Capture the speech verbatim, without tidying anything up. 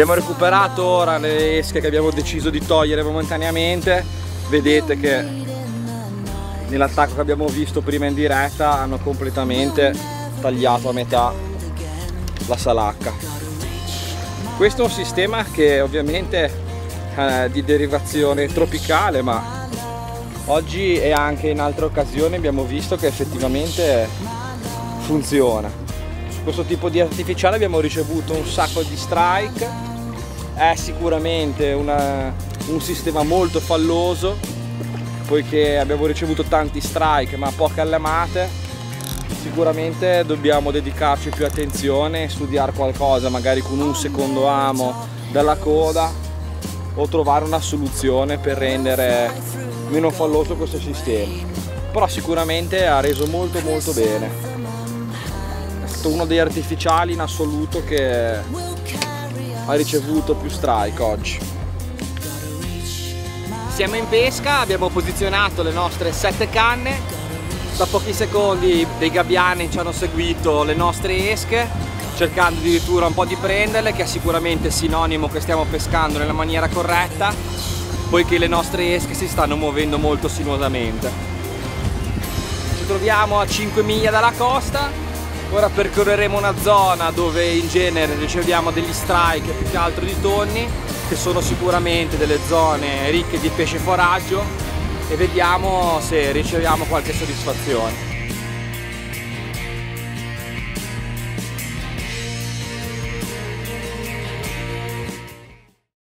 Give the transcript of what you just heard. Abbiamo recuperato ora le esche che abbiamo deciso di togliere momentaneamente. Vedete che nell'attacco che abbiamo visto prima in diretta hanno completamente tagliato a metà la salacca. Questo è un sistema che ovviamente è di derivazione tropicale, ma oggi e anche in altre occasioni abbiamo visto che effettivamente funziona. Su questo tipo di artificiale abbiamo ricevuto un sacco di strike, è sicuramente una, un sistema molto falloso, poiché abbiamo ricevuto tanti strike ma poche allamate. Sicuramente dobbiamo dedicarci più attenzione, studiare qualcosa magari con un secondo amo dalla coda o trovare una soluzione per rendere meno falloso questo sistema, però sicuramente ha reso molto molto bene. È stato uno degli artificiali in assoluto che ha ricevuto più strike oggi. Siamo in pesca, abbiamo posizionato le nostre sette canne, da pochi secondi dei gabbiani ci hanno seguito le nostre esche, cercando addirittura un po' di prenderle, che è sicuramente sinonimo che stiamo pescando nella maniera corretta, poiché le nostre esche si stanno muovendo molto sinuosamente. Ci troviamo a cinque miglia dalla costa, ora percorreremo una zona dove in genere riceviamo degli strike più che altro di tonni, che sono sicuramente delle zone ricche di pesce foraggio, e vediamo se riceviamo qualche soddisfazione.